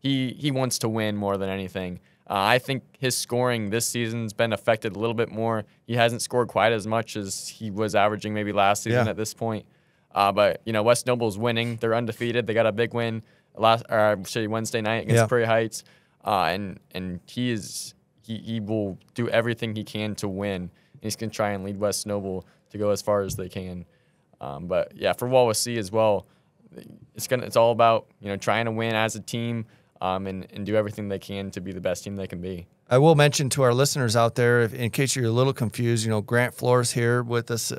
he wants to win more than anything. I think his scoring this season's been affected a little bit more. He hasn't scored quite as much as he was averaging maybe last season at this point. But, you know, West Noble's winning. They're undefeated. They got a big win Wednesday night against Prairie Heights, and he is... He will do everything he can to win, and he's going to try and lead West Noble to go as far as they can. But, yeah, for Wawasee as well, it's all about, you know, trying to win as a team and do everything they can to be the best team they can be. I will mention to our listeners out there, in case you're a little confused, you know, Grant Flora's here with us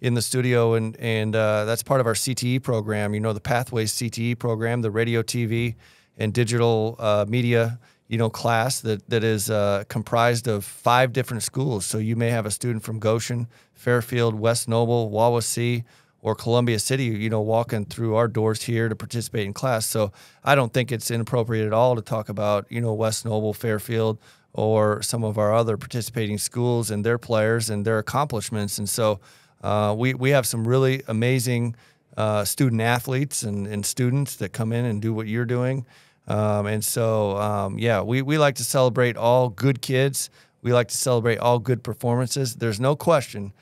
in the studio, and that's part of our CTE program. You know, the Pathways CTE program, the radio, TV, and digital media, you know, class that is comprised of 5 different schools. So you may have a student from Goshen, Fairfield, West Noble, Wawasee, or Columbia City, you know, walking through our doors here to participate in class. So I don't think it's inappropriate at all to talk about, you know, West Noble, Fairfield, or some of our other participating schools and their players and their accomplishments. And so we have some really amazing student athletes and students that come in and do what you're doing. Yeah, we like to celebrate all good kids. We like to celebrate all good performances. There's no question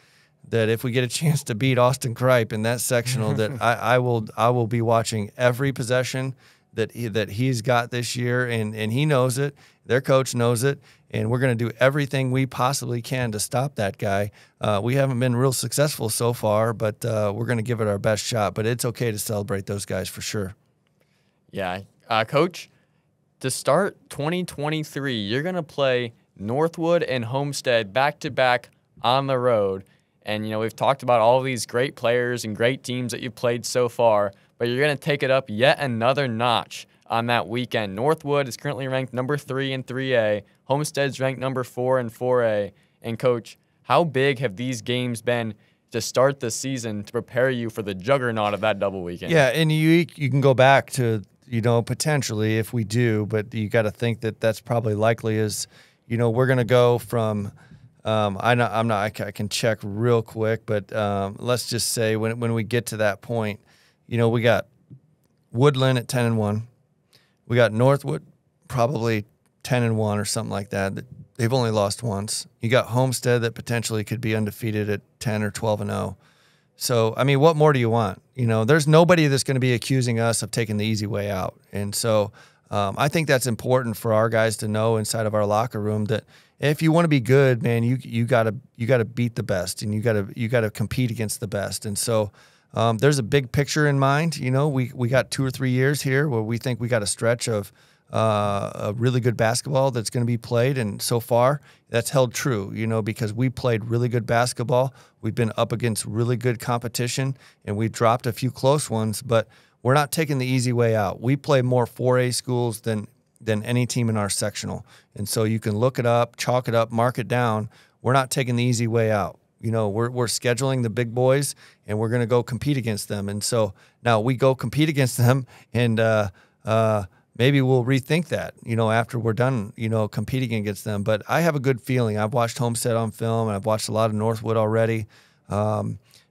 that if we get a chance to beat Austin Kripe in that sectional, that I will be watching every possession that he's got this year, and he knows it. Their coach knows it, and we're going to do everything we possibly can to stop that guy. We haven't been real successful so far, but we're going to give it our best shot. But it's okay to celebrate those guys for sure. Yeah. Coach, to start 2023, you're going to play Northwood and Homestead back-to-back on the road. And, you know, we've talked about all these great players and great teams that you've played so far, but you're going to take it up yet another notch on that weekend. Northwood is currently ranked number 3 in 3A. Homestead's ranked number 4 in 4A. And, Coach, how big have these games been to start the season to prepare you for the juggernaut of that double weekend? Yeah, and you can go back to... You know, potentially if we do, but you got to think that that's probably likely is, you know, we're going to go from, I can check real quick, but let's just say when we get to that point, you know, we got Woodland at 10-1. We got Northwood probably 10-1 or something like that. They've only lost once. You got Homestead that potentially could be undefeated at 10 or 12-0. So, I mean, what more do you want? You know, there's nobody that's going to be accusing us of taking the easy way out. And so I think that's important for our guys to know inside of our locker room that if you want to be good, man, you got to beat the best, and you got to compete against the best. And so there's a big picture in mind. You know, we got 2 or 3 years here where we think we got a stretch of a really good basketball that's going to be played, and so far that's held true, you know, because we played really good basketball. We've been up against really good competition, and we've dropped a few close ones, but we're not taking the easy way out. We play more 4A schools than any team in our sectional, and so you can look it up, chalk it up, mark it down. We're not taking the easy way out. you know, we're scheduling the big boys and we're going to go compete against them. And so now we go compete against them, and maybe we'll rethink that, you know, after we're done, you know, competing against them. But I have a good feeling. I've watched Homestead on film, and I've watched a lot of Northwood already.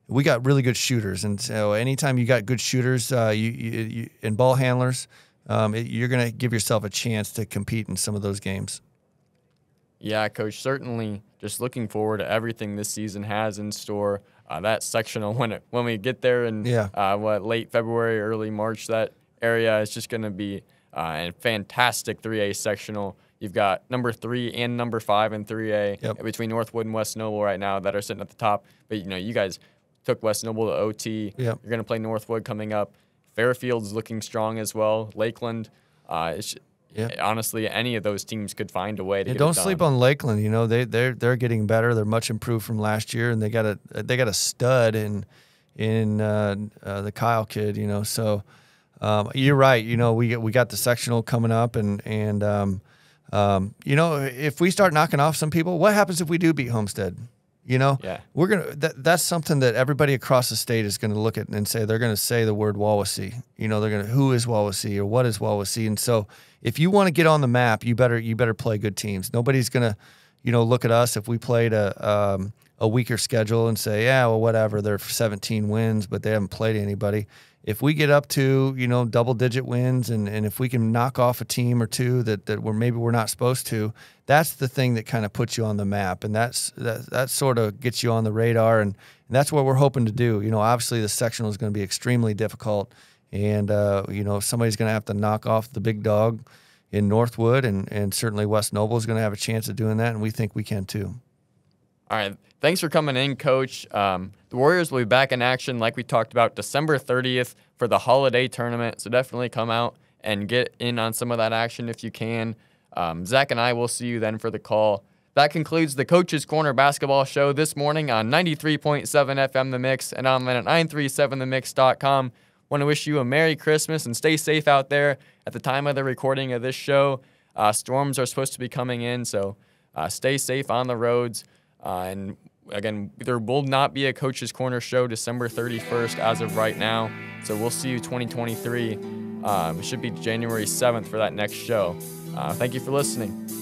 We got really good shooters, and so anytime you got good shooters and ball handlers, you're going to give yourself a chance to compete in some of those games. Yeah, Coach, certainly just looking forward to everything this season has in store. That sectional, when we get there in late February, early March, that area is just going to be a fantastic 3A sectional. You've got number 3 and number 5 in 3A between Northwood and West Noble right now that are sitting at the top. But, you know, you guys took West Noble to OT. Yep. You're going to play Northwood coming up. Fairfield's looking strong as well. Lakeland, honestly, any of those teams could find a way to. Don't sleep on Lakeland. You know, they're getting better. They're much improved from last year, and they got a stud in the Kyle kid. You know, so you're right. You know, we got the sectional coming up, and you know, if we start knocking off some people, what happens if we do beat Homestead? You know, we're gonna. That's something that everybody across the state is gonna look at and say they're gonna say the word Wawasee. You know, they're gonna who is Wawasee or what is Wawasee. And so, if you want to get on the map, you better play good teams. Nobody's gonna, you know, look at us if we played a weaker schedule and say, yeah, well, whatever. They're 17 wins, but they haven't played anybody. If we get up to, you know, double-digit wins, and if we can knock off a team or two that maybe we're not supposed to, that's the thing that kind of puts you on the map, and that sort of gets you on the radar, and that's what we're hoping to do. You know, obviously the sectional is going to be extremely difficult, and, you know, somebody's going to have to knock off the big dog in Northwood, and certainly West Noble is going to have a chance of doing that, and we think we can too. All right. Thanks for coming in, Coach. The Warriors will be back in action, like we talked about, December 30th for the holiday tournament. So definitely come out and get in on some of that action if you can. Zach and I will see you then for the call. That concludes the Coaches Corner basketball show this morning on 93.7 FM The Mix and on 937themix.com. Want to wish you a Merry Christmas and stay safe out there. At the time of the recording of this show, storms are supposed to be coming in, so stay safe on the roads. And again, there will not be a Coach's Corner show December 31st as of right now. So we'll see you 2023. It should be January 7th for that next show. Thank you for listening.